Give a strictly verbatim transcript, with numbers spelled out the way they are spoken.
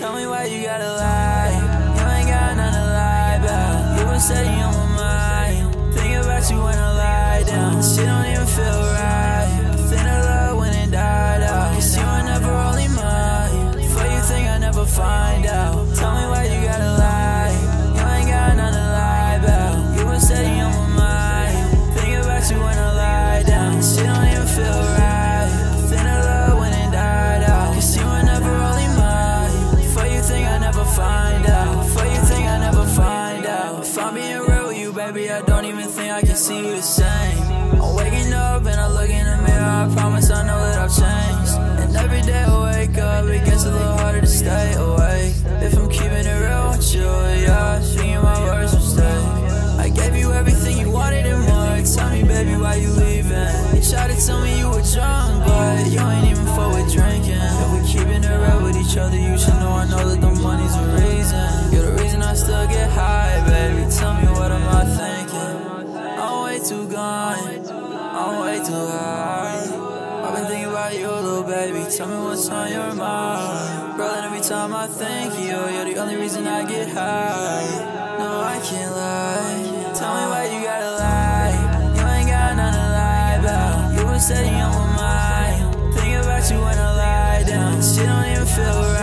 Tell me why you gotta lie. You ain't got nothing to lie about. You been sitting on my mind. Think about you when I lie down. Shit don't even feel right. Think I love when it died out. Cause you were never only mine. For you think I never find out. Tell me why you gotta lie. You ain't got nothing to lie about. You been sitting on my mind. Think about you when I lie down. Shit don't even feel right. Think I love when it died out. Cause you were never only mine. Find out, for you think I never find out. If I'm being real with you, baby, I don't even think I can see you the same. I'm waking up and I look in the mirror, I promise I know that I've changed. And every day I wake up, it gets a little harder to stay awake. If I'm keeping it real with you, yeah, thinking my words will stay. I gave you everything you wanted and more. Tell me, baby, why you leaving? You tried to tell me you were drunk, but you ain't even full with drinking. If we're keeping it real with each other, you should know I know that the money's a reason. You're the reason I still get high, baby. Tell me, what am I thinking? I'm way too gone, I'm way too high. I've been thinking about you, little baby. Tell me what's on your mind. Brother, every time I think you, you're the only reason I get high. No, I can't lie. Tell me why you gotta lie. You ain't got nothing to lie about. You been sitting on my mind. Think about you when I lie down. Shit don't even feel right.